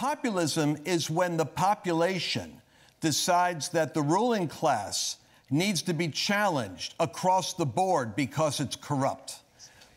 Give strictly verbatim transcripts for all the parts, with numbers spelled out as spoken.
Populism is when the population decides that the ruling class needs to be challenged across the board because it's corrupt.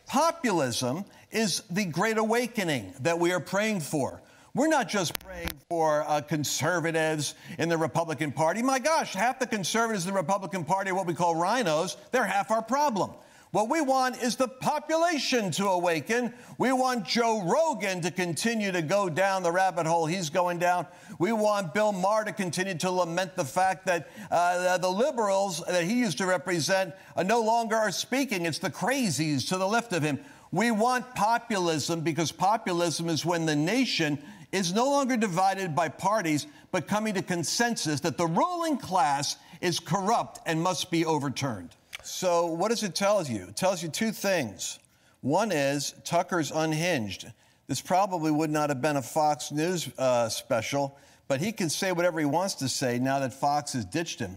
Populism is the great awakening that we are praying for. We're not just praying for uh, conservatives in the Republican Party. My gosh, half the conservatives in the Republican Party are what we call rhinos. They're half our problem. What we want is the population to awaken. We want Joe Rogan to continue to go down the rabbit hole he's going down. We want Bill Maher to continue to lament the fact that uh, the liberals that he used to represent uh, no longer are speaking. It's the crazies to the left of him. We want populism, because populism is when the nation is no longer divided by parties, but coming to consensus that the ruling class is corrupt and must be overturned. So what does it tell you? It tells you two things. One is Tucker's unhinged. This probably would not have been a Fox News uh, special, but he can say whatever he wants to say now that Fox has ditched him.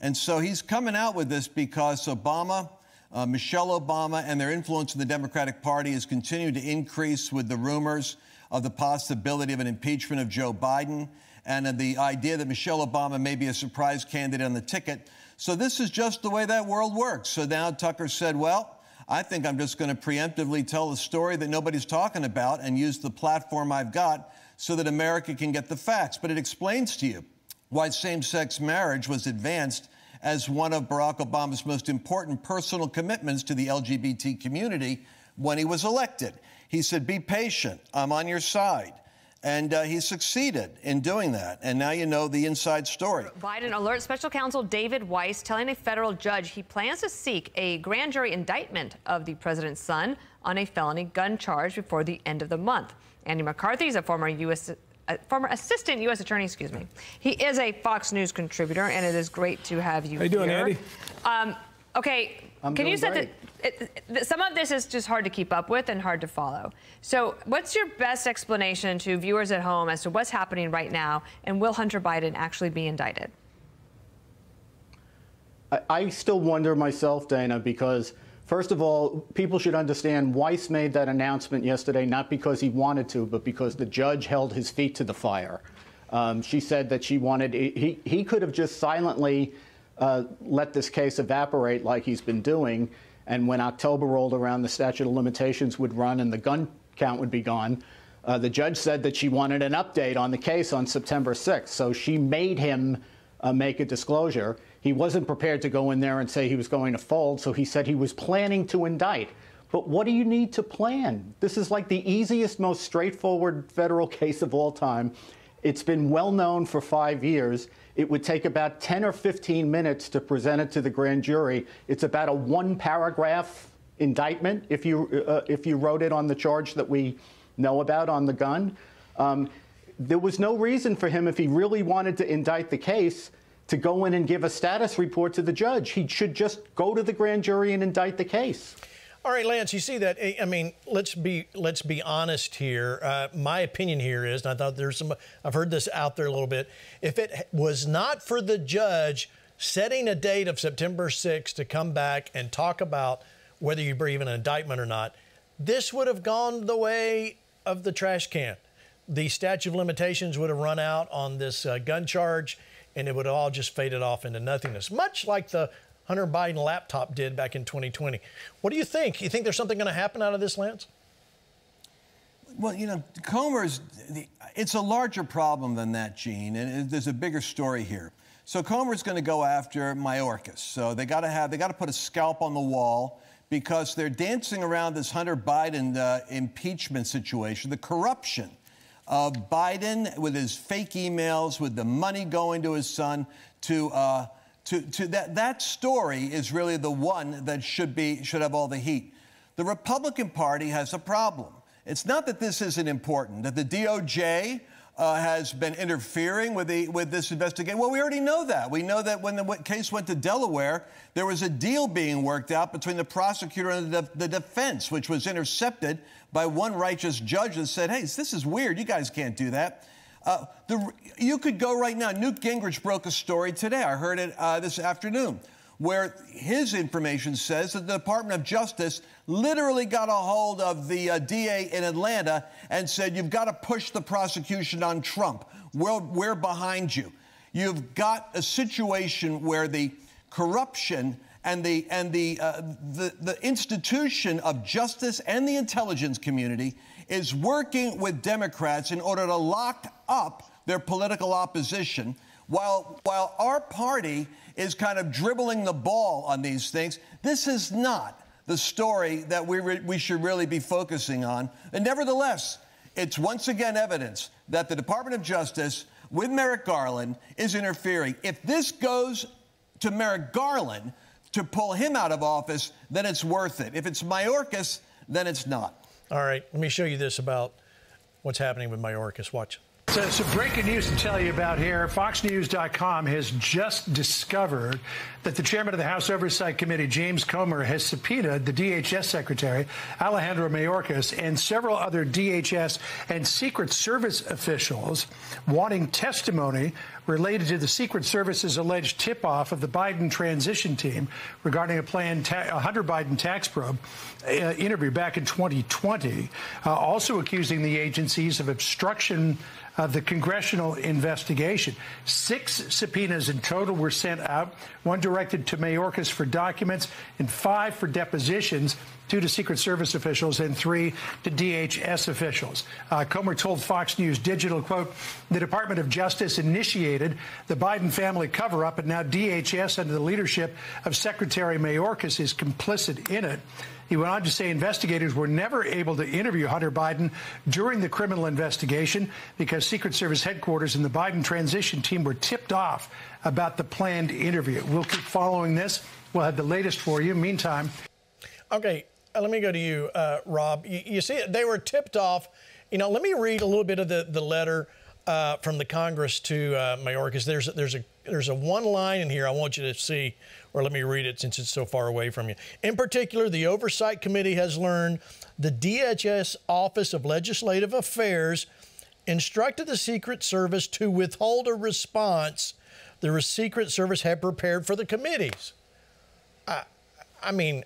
And so he's coming out with this because Obama, uh, Michelle Obama, and their influence in the Democratic Party is continuing to increase with the rumors of the possibility of an impeachment of Joe Biden and of the idea that Michelle Obama may be a surprise candidate on the ticket. So this is just the way that world works. So now Tucker said, well, I think I'm just going to preemptively tell the story that nobody's talking about and use the platform I've got so that America can get the facts. But it explains to you why same-sex marriage was advanced as one of Barack Obama's most important personal commitments to the L G B T community when he was elected. He said, be patient. I'm on your side. And uh, he succeeded in doing that. And now you know the inside story. Biden alert special counsel David Weiss telling a federal judge he plans to seek a grand jury indictment of the president's son on a felony gun charge before the end of the month. Andy McCarthy is a former U S Uh, former assistant U S attorney, excuse me. He is a Fox News contributor, and it is great to have you here. How you doing, Andy? Um, okay. I'm Can you set the... It, it, some of this is just hard to keep up with and hard to follow. So what's your best explanation to viewers at home as to what's happening right now, and will Hunter Biden actually be indicted? I, I still wonder myself, Dana, because first of all, people should understand Weiss made that announcement yesterday not because he wanted to, but because the judge held his feet to the fire. Um, she said that she wanted, he, he could have just silently uh, let this case evaporate like he's been doing. And when October rolled around, the statute of limitations would run and the gun count would be gone. Uh, the judge said that she wanted an update on the case on September sixth. So she made him uh, make a disclosure. He wasn't prepared to go in there and say he was going to fold. So he said he was planning to indict. But what do you need to plan? This is like the easiest, most straightforward federal case of all time. It's been well known for five years. It would take about ten or fifteen minutes to present it to the grand jury. It's about a one-paragraph indictment if you uh, if you wrote it on the charge that we know about on the gun. Um, there was no reason for him, if he really wanted to indict the case, to go in and give a status report to the judge. He should just go to the grand jury and indict the case. All right, Lance, you see that. I mean, let's be let's be honest here. Uh, my opinion here is, and I thought there's some, I've heard this out there a little bit. If it was not for the judge setting a date of September sixth to come back and talk about whether you bring an indictment or not, this would have gone the way of the trash can. The statute of limitations would have run out on this uh, gun charge, and it would have all just faded off into nothingness, much like the Hunter Biden laptop did back in twenty twenty. What do you think? You think there's something going to happen out of this, Lance? Well, you know, Comer's, it's a larger problem than that, Gene, and there's a bigger story here. So Comer's going to go after Mayorkas. So they got to have, they got to put a scalp on the wall, because they're dancing around this Hunter Biden uh, impeachment situation, the corruption of Biden with his fake emails, with the money going to his son, to... Uh, To, to that, that story is really the one that should be should have all the heat. The Republican Party has a problem. It's not that this isn't important, that the D O J uh, has been interfering with the with this investigation. Well, we already know that. We know that when the case went to Delaware, there was a deal being worked out between the prosecutor and the, the defense, which was intercepted by one righteous judge that said, hey, this is weird. You guys can't do that. Uh, the, you could go right now. Newt Gingrich broke a story today. I heard it uh, this afternoon, where his information says that the Department of Justice literally got a hold of the uh, D A in Atlanta and said, you've got to push the prosecution on Trump. We're, we're behind you. You've got a situation where the corruption and the and the, uh, the the institution of justice and the intelligence community is working with Democrats in order to lock up their political opposition, while while our party is kind of dribbling the ball on these things. This is not the story that we re we should really be focusing on. And nevertheless, it's once again evidence that the Department of Justice, with Merrick Garland, is interfering. If this goes to Merrick Garland to pull him out of office, then it's worth it. If it's Mayorkas, then it's not. All right, let me show you this about what's happening with Mayorkas. Watch. So, some breaking news to tell you about here. Fox News dot com has just discovered that the chairman of the House Oversight Committee, James Comer, has subpoenaed the D H S secretary, Alejandro Mayorkas, and several other D H S and Secret Service officials wanting testimony related to the Secret Service's alleged tip-off of the Biden transition team regarding a planned ta Hunter Biden tax probe uh, interview back in twenty twenty, uh, also accusing the agencies of obstruction of the congressional investigation. Six subpoenas in total were sent out, one directed to Mayorkas for documents and five for depositions, two to Secret Service officials and three to D H S officials. Uh, Comer told Fox News Digital, quote, the Department of Justice initiated the Biden family cover-up, and now D H S, under the leadership of Secretary Mayorkas, is complicit in it. He went on to say investigators were never able to interview Hunter Biden during the criminal investigation because Secret Service headquarters and the Biden transition team were tipped off about the planned interview. We'll keep following this. We'll have the latest for you. Meantime. Okay, let me go to you, uh, Rob. You, you see, they were tipped off. You know, let me read a little bit of the, the letter uh, from the Congress to uh, Mayorkas. There's, there's a There's a one line in here I want you to see, or let me read it since it's so far away from you. In particular, the Oversight Committee has learned the D H S Office of Legislative Affairs instructed the Secret Service to withhold a response the Secret Service had prepared for the committees. I, I mean,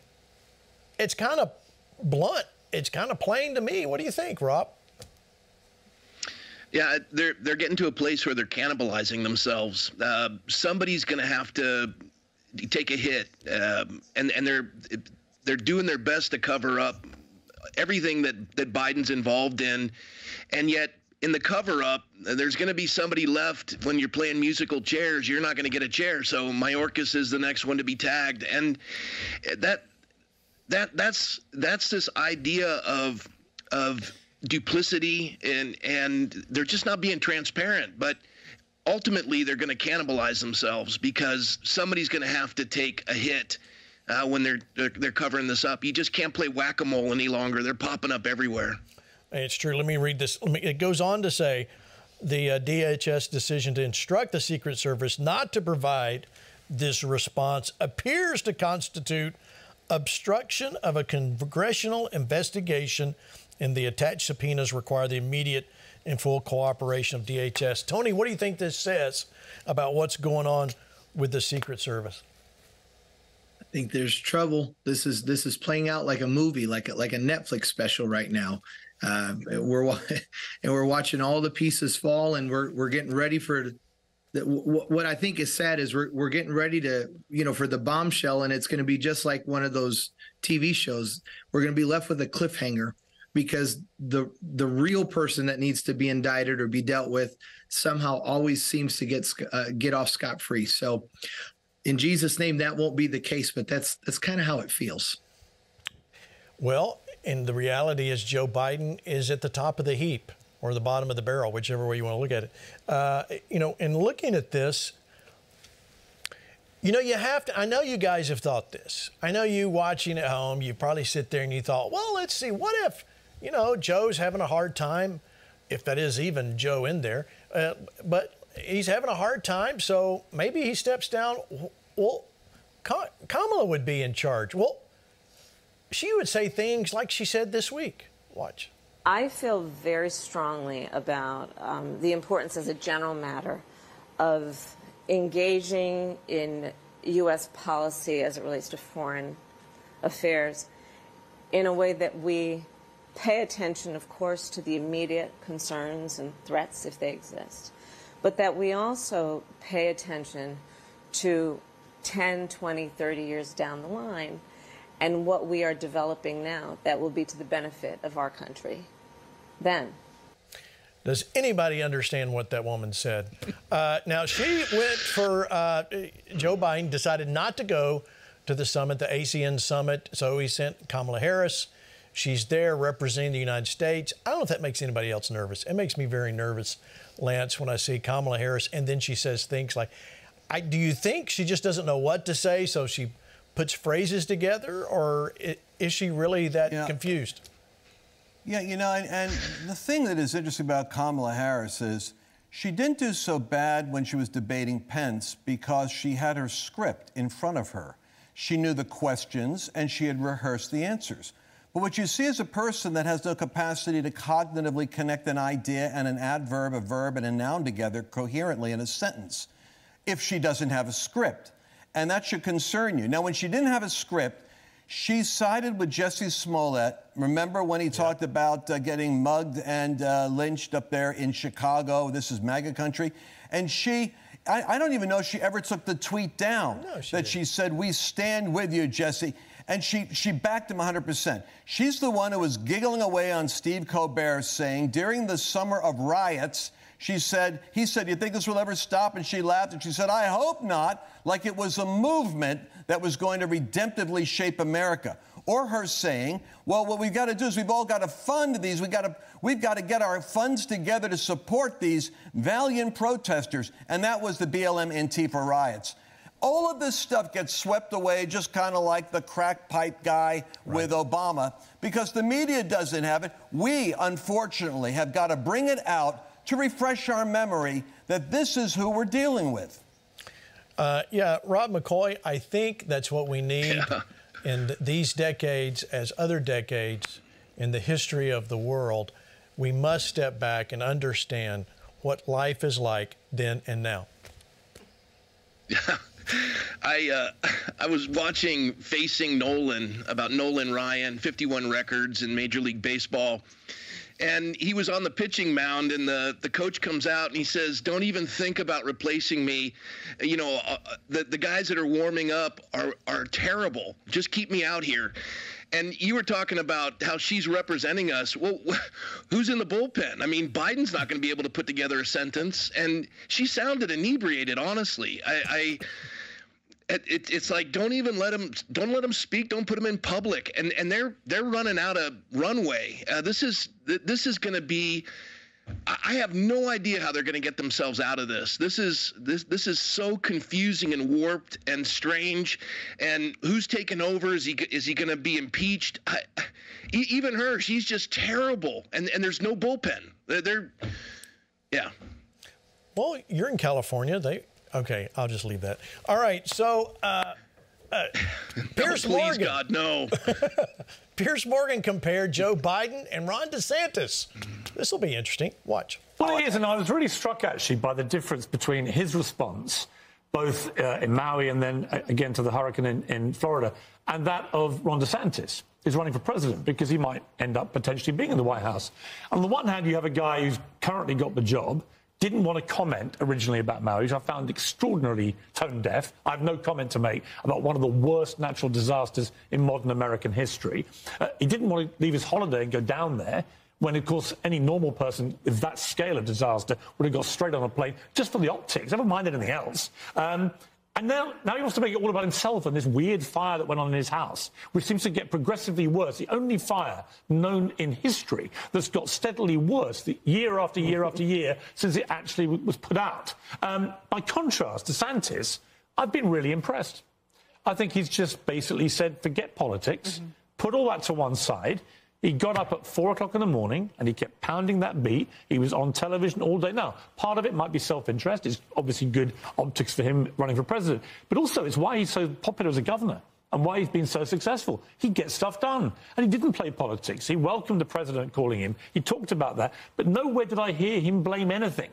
it's kind of blunt. It's kind of plain to me. What do you think, Rob? Yeah, they're they're getting to a place where they're cannibalizing themselves. Uh, somebody's going to have to take a hit, um, and and they're they're doing their best to cover up everything that that Biden's involved in, and yet in the cover up, there's going to be somebody left. When you're playing musical chairs, you're not going to get a chair. So Mayorkas is the next one to be tagged, and that that that's that's this idea of of. duplicity, and and they're just not being transparent, but ultimately they're going to cannibalize themselves because somebody's going to have to take a hit uh, when they're, they're they're covering this up. You just can't play whack-a-mole any longer. They're popping up everywhere. It's true. Let me read this. Let me, it goes on to say the uh, D H S decision to instruct the Secret Service not to provide this response appears to constitute obstruction of a congressional investigation, and the attached subpoenas require the immediate and full cooperation of D H S. Tony, what do you think this says about what's going on with the Secret Service? I think there's trouble. This is this is playing out like a movie, like a, like a Netflix special right now. Uh, we're and we're watching all the pieces fall, and we're we're getting ready for. That what I think is sad is we're we're getting ready to, you know, for the bombshell, and it's going to be just like one of those T V shows. We're going to be left with a cliffhanger, because the the real person that needs to be indicted or be dealt with somehow always seems to get uh, get off scot-free. So in Jesus' name, that won't be the case, but that's that's kind of how it feels. Well, and the reality is Joe Biden is at the top of the heap or the bottom of the barrel, whichever way you want to look at it. Uh, you know, in looking at this, you know, you have to, I know you guys have thought this. I know you watching at home, you probably sit there and you thought, well, let's see, what if, you know, Joe's having a hard time, if that is even Joe in there, uh, but he's having a hard time, so maybe he steps down. Well, Kamala would be in charge. Well, she would say things like she said this week. Watch. I feel very strongly about um, the importance as a general matter of engaging in U S policy as it relates to foreign affairs in a way that we pay attention, of course, to the immediate concerns and threats if they exist, but that we also pay attention to ten, twenty, thirty years down the line and what we are developing now that will be to the benefit of our country then. Does anybody understand what that woman said? Uh, now, she went for, uh, Joe Biden decided not to go to the summit, the A C N summit, so he sent Kamala Harris. She's there representing the United States. I don't know if that makes anybody else nervous. It makes me very nervous, Lance, when I see Kamala Harris, and then she says things like, I, do you think she just doesn't know what to say, so she puts phrases together, or is she really that yeah. confused? Yeah, you know, and, and the thing that is interesting about Kamala Harris is she didn't do so bad when she was debating Pence because she had her script in front of her. She knew the questions and she had rehearsed the answers. But what you see is a person that has no capacity to cognitively connect an idea and an adverb, a verb, and a noun together coherently in a sentence if she doesn't have a script. And that should concern you. Now, when she didn't have a script, she sided with Jesse Smollett. Remember when he yeah. talked about uh, getting mugged and uh, lynched up there in Chicago? This is MAGA country. And she, I, I don't even know if she ever took the tweet down no, she that didn't. She said, we stand with you, Jesse. And she, she backed him one hundred percent. She's the one who was giggling away on Steve Colbert saying, during the summer of riots, she said, he said, you think this will ever stop? And she laughed and she said, I hope not, like it was a movement that was going to redemptively shape America. Or her saying, well, what we've got to do is we've all got to fund these. We've got to, we've got to get our funds together to support these valiant protesters. And that was the B L M Antifa riots. All of this stuff gets swept away just kind of like the crack pipe guy right. with Obama because the media doesn't have it. We, unfortunately, have got to bring it out to refresh our memory that this is who we're dealing with. Uh, yeah, Rob McCoy, I think that's what we need yeah. in these decades as other decades in the history of the world. We must step back and understand what life is like then and now. Yeah. I uh, I was watching Facing Nolan about Nolan Ryan, fifty-one records in Major League Baseball, and he was on the pitching mound, and the, the coach comes out and he says, don't even think about replacing me. You know, uh, the, the guys that are warming up are, are terrible. Just keep me out here. And you were talking about how she's representing us. Well, who's in the bullpen? I mean, Biden's not going to be able to put together a sentence. And she sounded inebriated, honestly. I... I It, it's like don't even let them don't let them speak. Don't put them in public. And and they're they're running out of runway. Uh, this is this is going to be. I have no idea how they're going to get themselves out of this. This is this this is so confusing and warped and strange. And who's taking over? Is he is he going to be impeached? I, even her, she's just terrible. And and there's no bullpen. They're, they're yeah. Well, you're in California. They. Okay, I'll just leave that. All right, so uh, uh, Piers Morgan. Please, God, no. Piers Morgan compared Joe Biden and Ron DeSantis. This will be interesting. Watch. Well, it is, and I was really struck, actually, by the difference between his response, both uh, in Maui and then uh, again to the hurricane in, in Florida, and that of Ron DeSantis, who's running for president, because he might end up potentially being in the White House. On the one hand, you have a guy who's currently got the job, didn't want to comment originally about Maui, which I found extraordinarily tone-deaf. I have no comment to make about one of the worst natural disasters in modern American history. Uh, he didn't want to leave his holiday and go down there when, of course, any normal person with that scale of disaster would have got straight on a plane just for the optics, never mind anything else. Um, and now, now he wants to make it all about himself and this weird fire that went on in his house, which seems to get progressively worse, the only fire known in history that's got steadily worse the year after year after year since it actually was put out. Um, by contrast, DeSantis, I've been really impressed. I think he's just basically said, forget politics, mm-hmm. put all that to one side. He got up at four o'clock in the morning and he kept pounding that beat. He was on television all day. Now, part of it might be self-interest. It's obviously good optics for him running for president. But also, it's why he's so popular as a governor and why he's been so successful. He gets stuff done. And he didn't play politics. He welcomed the president calling him. He talked about that. But nowhere did I hear him blame anything.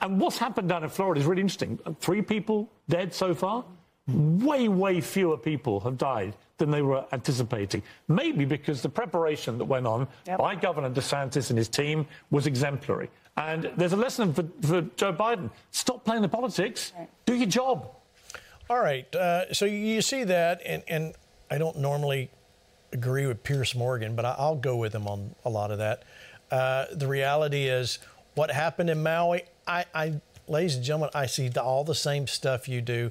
And what's happened down in Florida is really interesting. Three people dead so far. way, way fewer people have died than they were anticipating. Maybe because the preparation that went on yep. by Governor DeSantis and his team was exemplary. And there's a lesson for, for Joe Biden. Stop playing the politics. Right. Do your job. All right. Uh, so you see that, and, and I don't normally agree with Piers Morgan, but I'll go with him on a lot of that. Uh, the reality is what happened in Maui, I, I, ladies and gentlemen, I see all the same stuff you do.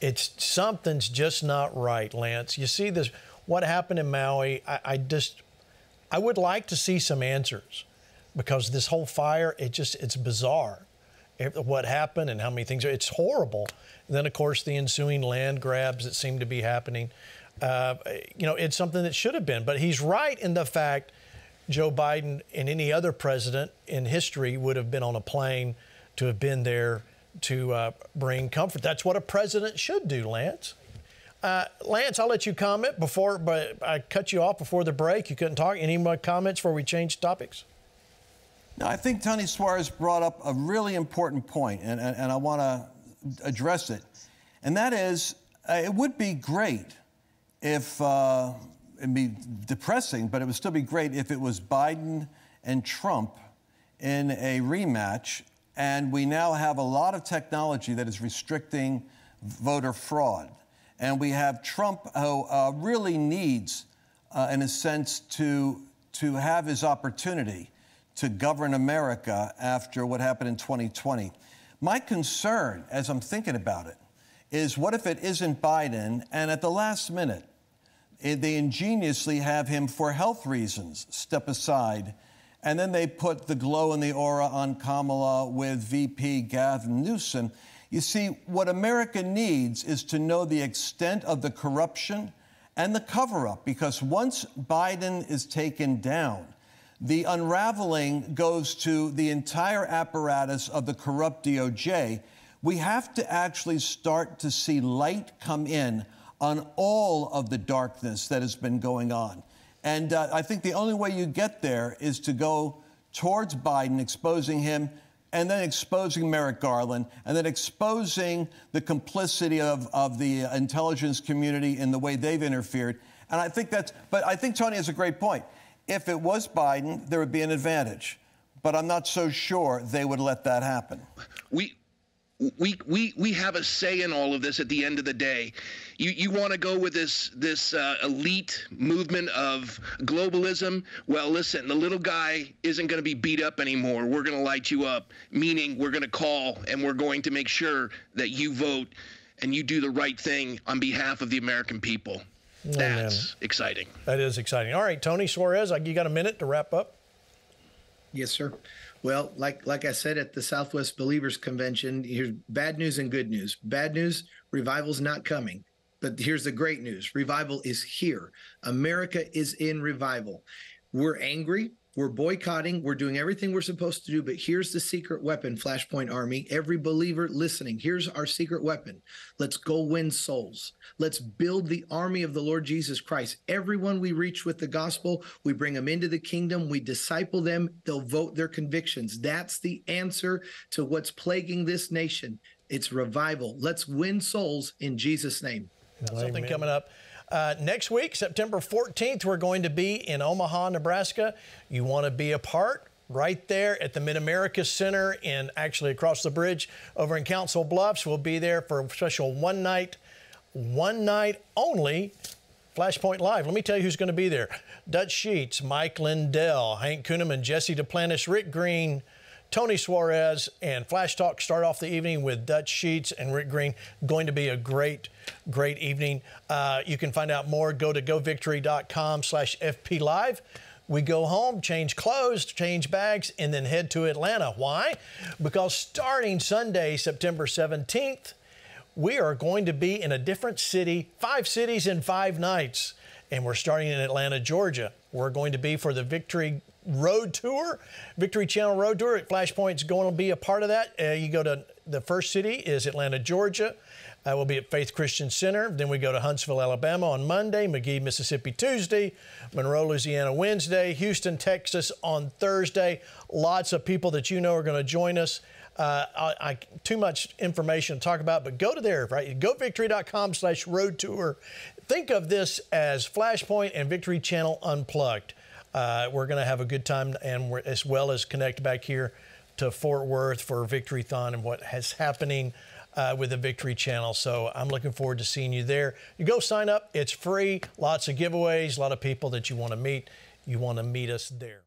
It's something's just not right, Lance. You see this, what happened in Maui, I, I just, I would like to see some answers, because this whole fire, it just, it's bizarre. It, what happened and how many things, are, it's horrible. And then, of course, the ensuing land grabs that seem to be happening. Uh, you know, it's something that should have been. But he's right in the fact Joe Biden and any other president in history would have been on a plane to have been there to uh, bring comfort. That's what a president should do, Lance. Uh, Lance, I'll let you comment before, but I cut you off before the break. You couldn't talk. Any more comments before we change topics? No, I think Tony Suarez brought up a really important point, and, and, and I want to address it. And that is, uh, it would be great if, uh, it'd be depressing, but it would still be great if it was Biden and Trump in a rematch. And we now have a lot of technology that is restricting voter fraud. And we have Trump who uh, really needs, uh, in a sense, to, to have his opportunity to govern America after what happened in twenty twenty. My concern, as I'm thinking about it, is what if it isn't Biden, and at the last minute, they ingeniously have him, for health reasons, step aside. And then they put the glow and the aura on Kamala with V P Gavin Newsom. You see, what America needs is to know the extent of the corruption and the cover-up, because once Biden is taken down, the unraveling goes to the entire apparatus of the corrupt D O J. We have to actually start to see light come in on all of the darkness that has been going on. And uh, I think the only way you get there is to go towards Biden, exposing him, and then exposing Merrick Garland, and then exposing the complicity of, of the intelligence community in the way they've interfered. And I think that's, but I think Tony has a great point. If it was Biden, there would be an advantage. But I'm not so sure they would let that happen. We... We, we we have a say in all of this at the end of the day. You you want to go with this this uh, elite movement of globalism? Well, listen, the little guy isn't going to be beat up anymore. We're going to light you up, meaning we're going to call and we're going to make sure that you vote and you do the right thing on behalf of the American people. Oh, That's man. exciting. That is exciting. All right, Tony Suarez, you got a minute to wrap up? Yes, sir. Well, like like I said at the Southwest Believers Convention, here's bad news and good news. Bad news, revival's not coming. But here's the great news. Revival is here. America is in revival. We're angry. We're boycotting. We're doing everything we're supposed to do. But here's the secret weapon, Flashpoint Army. Every believer listening, here's our secret weapon. Let's go win souls. Let's build the army of the Lord Jesus Christ. Everyone we reach with the gospel, we bring them into the kingdom. We disciple them. They'll vote their convictions. That's the answer to what's plaguing this nation. It's revival. Let's win souls in Jesus' name. Amen. Something coming up. Uh, next week, September fourteenth, we're going to be in Omaha, Nebraska. You want to be a part right there at the Mid-America Center, and actually across the bridge over in Council Bluffs. We'll be there for a special one night, one night only Flashpoint Live. Let me tell you who's going to be there. Dutch Sheets, Mike Lindell, Hank Kuneman, Jesse Duplantis, Rick Green, Tony Suarez, and Flash Talk start off the evening with Dutch Sheets and Rick Green. Going to be a great, great evening. Uh, you can find out more. Go to go victory dot com slash F P live. We go home, change clothes, change bags, and then head to Atlanta. Why? Because starting Sunday, September seventeenth, we are going to be in a different city, five cities in five nights. And we're starting in Atlanta, Georgia. We're going to be for the Victory Road Tour, Victory Channel Road Tour. Flashpoint's going to be a part of that. Uh, you go to the first city is Atlanta, Georgia. I will be at Faith Christian Center. Then we go to Huntsville, Alabama on Monday, McGee, Mississippi Tuesday, Monroe, Louisiana Wednesday, Houston, Texas on Thursday. Lots of people that you know are going to join us. Uh, I, I, too much information to talk about, but go to there, right? Go victory dot com slash road tour. Think of this as Flashpoint and Victory Channel Unplugged. Uh, we're going to have a good time, and we're, as well as connect back here to Fort Worth for Victory Thon and what is happening uh, with the Victory Channel. So I'm looking forward to seeing you there. You go sign up. It's free. Lots of giveaways, a lot of people that you want to meet. You want to meet us there.